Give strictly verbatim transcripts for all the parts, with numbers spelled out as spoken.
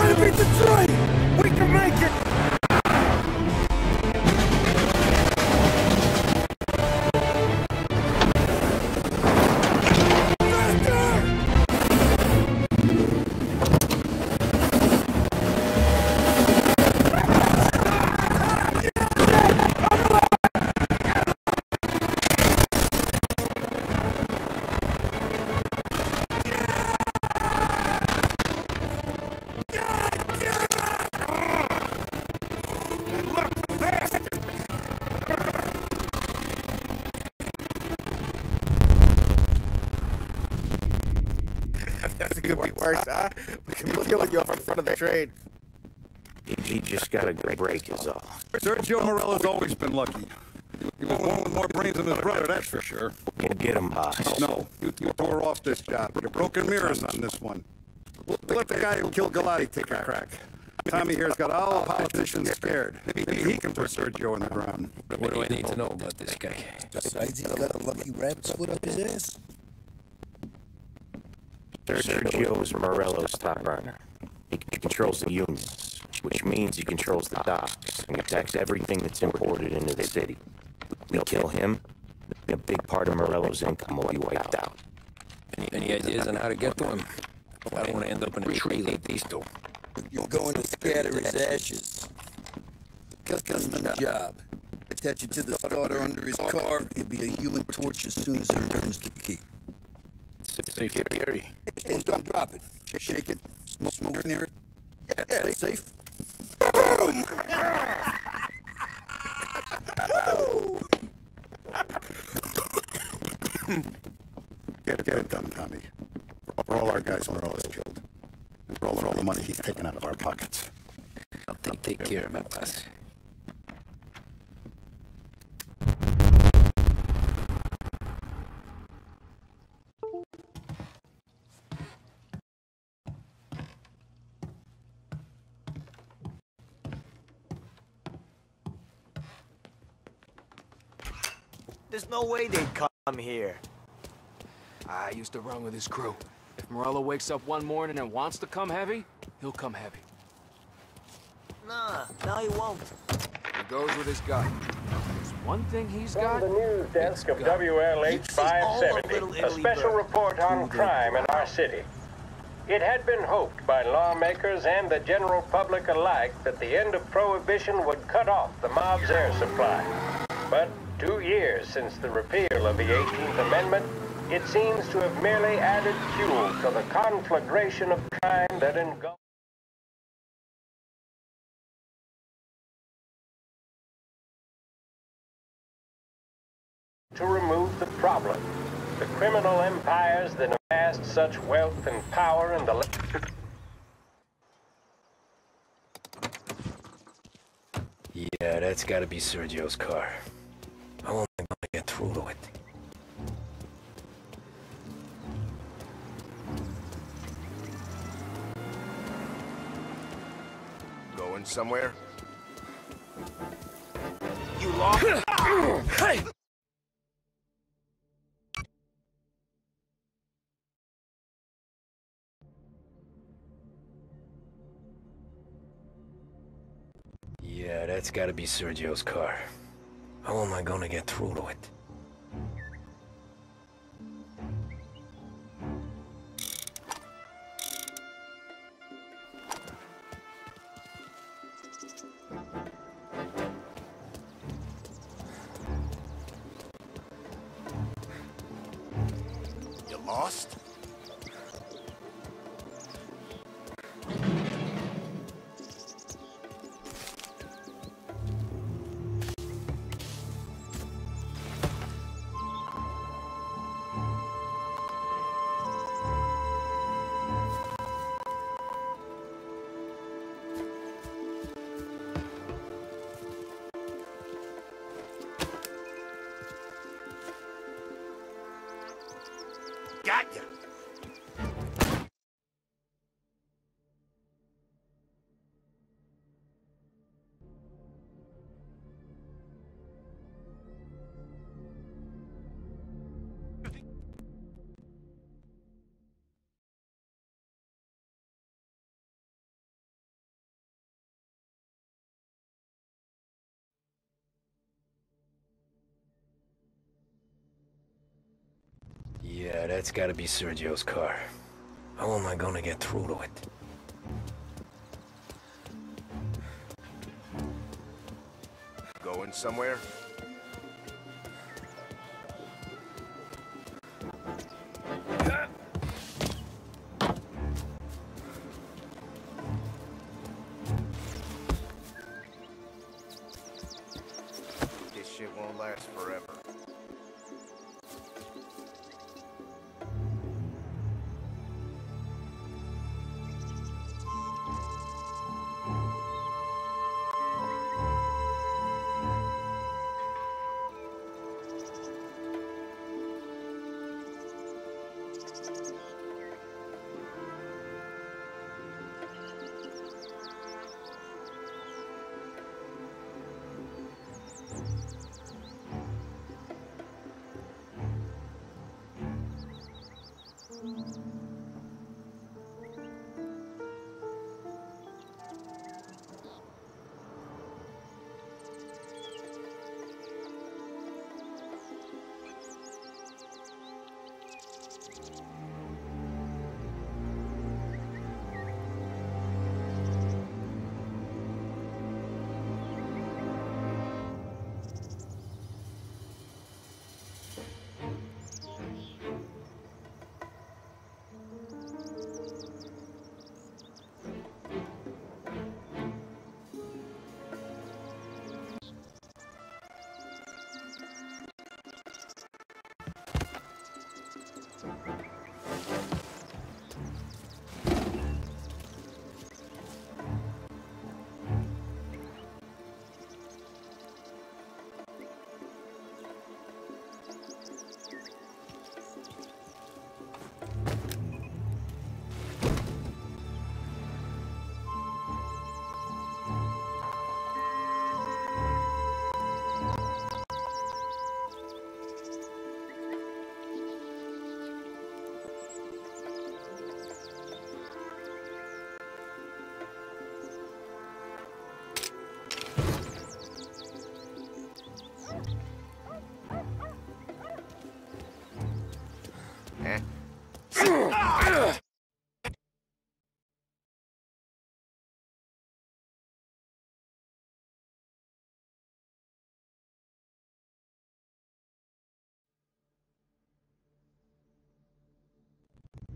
trying to beat the train! We can make it! Huh? We can peel you off in front of the train. He just got a good break is all. Sergio Morello's always been lucky. He was born with more brains than his brother, that's for sure. We'll get him, boss. No, you, you tore off this job. You're broken mirrors on this one. We'll let the guy who killed Galati take a crack. Tommy here's got all politicians scared. Maybe he can put Sergio in the ground. What do I need to know about this guy? Besides, he's got a lucky rabbit's foot up his ass. Sergio is Morello's top runner. He controls the unions, which means he controls the docks and protects everything that's imported into the city. We kill him, and a big part of Morello's income will be wiped out. Any, any ideas on how to get to him? I don't want to end up in a tree like these two. You're going to scatter his ashes. Custom's on the job. Attach it to the starter under his car. It'll be a human torch as soon as he returns the key. Safe carry. Hey, don't drop it. Shake it. Smoke, smoke near it. Yeah, yeah, it's safe. Boom! get, get it done, Tommy. For all our guys, we're always killed. And for all, for all the money he's taken out of our pockets. I'll take, I'll take care of my boss. There's no way they'd come here. I used to run with his crew. If Morello wakes up one morning and wants to come heavy, he'll come heavy. Nah, no, he won't. He goes with his gut. There's one thing he's got. From the news desk of W L H five seventy, a special report on crime in our city. It had been hoped by lawmakers and the general public alike that the end of Prohibition would cut off the mob's air supply. But two years since the repeal of the eighteenth amendment, it seems to have merely added fuel to the conflagration of crime that engulfs. To remove the problem, the criminal empires that amassed such wealth and power in the... Yeah, that's gotta be Sergio's car. How long am I gonna get through to it? Going somewhere? You lost? Hey! Yeah, that's gotta be Sergio's car. How am I gonna get through to it? You lost? Got you. Yeah, that's gotta be Sergio's car. How am I gonna get through to it? Going somewhere? This shit won't last forever.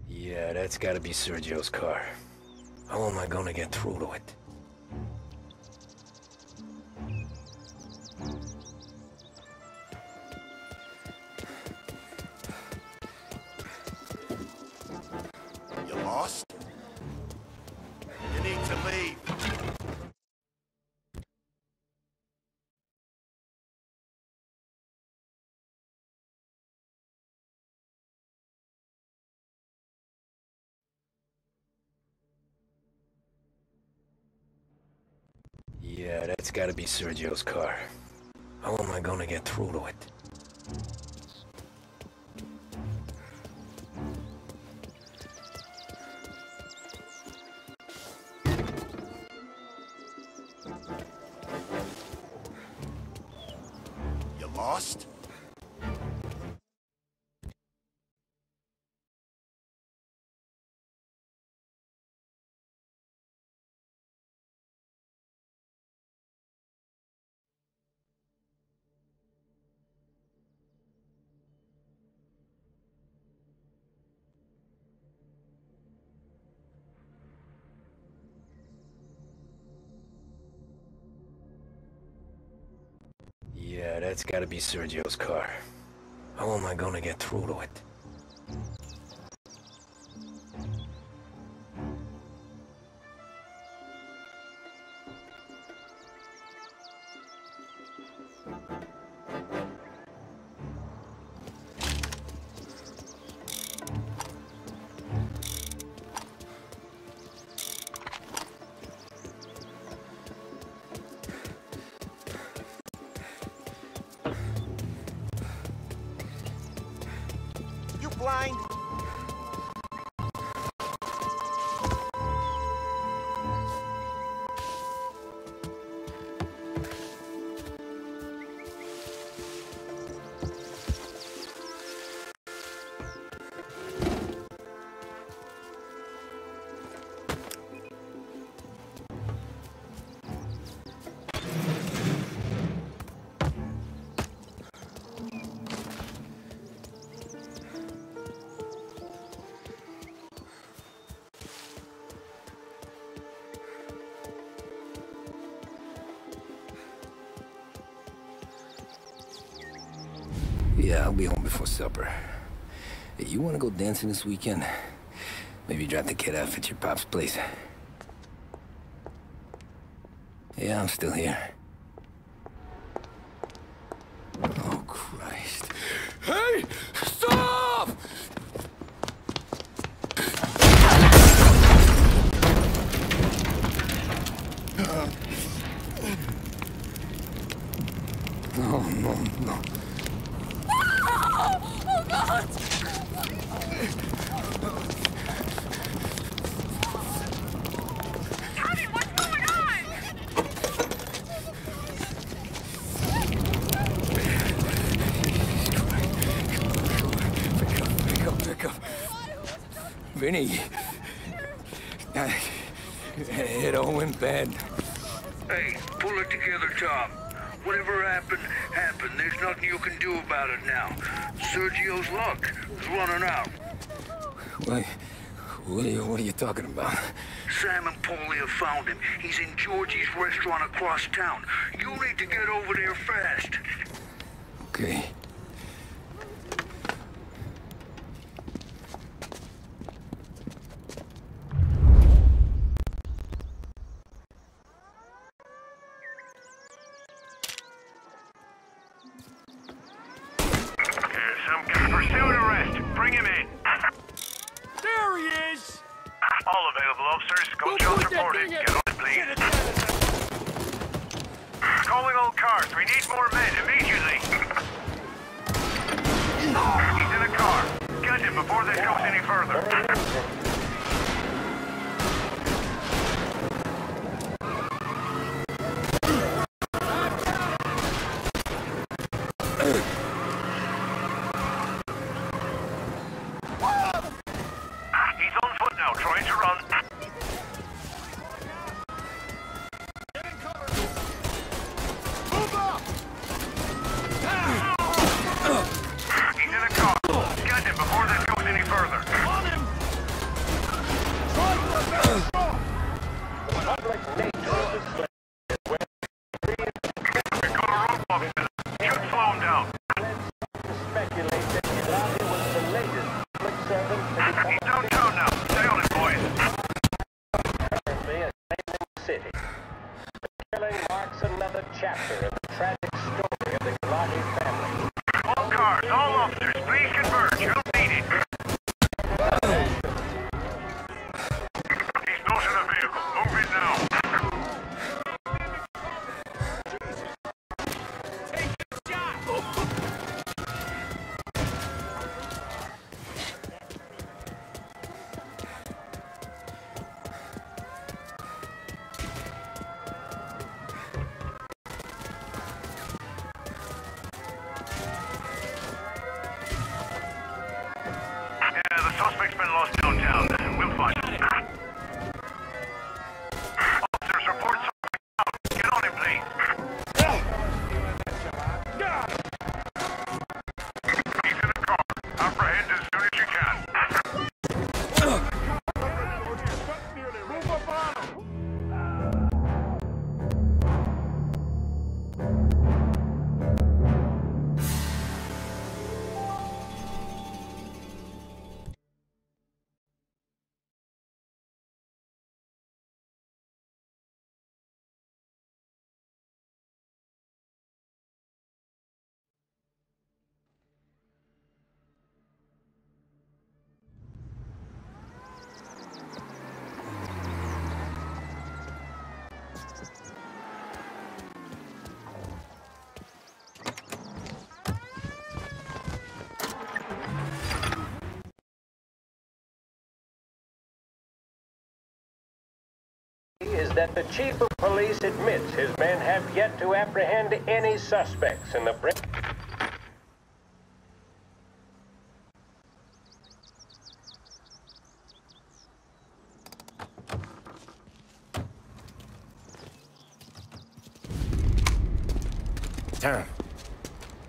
Yeah, that's gotta be Sergio's car. How am I gonna get through to it? You lost? You need to leave. Yeah, that's gotta be Sergio's car. How am I gonna get through to it? You lost? Yeah, that's gotta be Sergio's car. How am I gonna get through to it? Blind. Yeah, I'll be home before supper. Hey, you wanna go dancing this weekend? Maybe drop the kid off at your pop's place. Yeah, I'm still here. Oh, Christ. Hey! Stop! No, no, no. Oh, God! Tommy, what's going on? Pick up, pick up, pick up. Vinny. It all went bad. Hey, pull it together, Tom. Whatever happened, happened. There's nothing you can do about it now. Sergio's luck is running out. Wait, what are you, what are you talking about? Sam and Paulie have found him. He's in Georgie's restaurant across town. You need to get over there fast. Okay. Is that the chief of police admits his men have yet to apprehend any suspects in the break. Tom,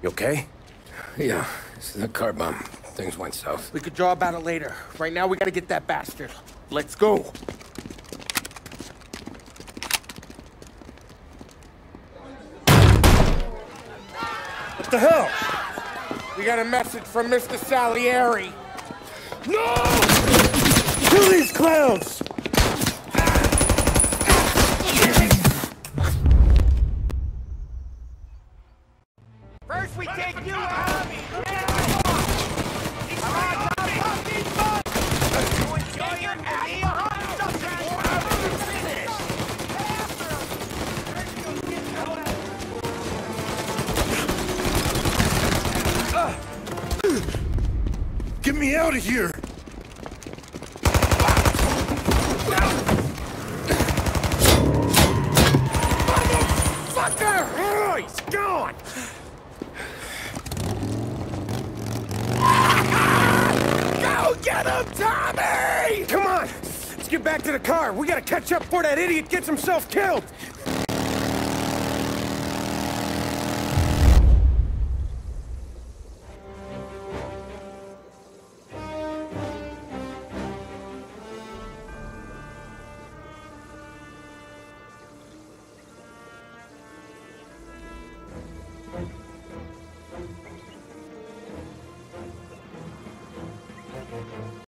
you okay? Yeah, this is a car bomb. Things went south. We could draw about it later. Right now, we gotta get that bastard. Let's go. What the hell? We got a message from Mister Salieri. No! Kill these clowns! First we take you out! It's time to pop these bugs! You enjoy your ass! Get me out of here! Motherfucker! Oh, he's gone! Go get him, Tommy! Come on! Let's get back to the car. We gotta catch up before that idiot gets himself killed!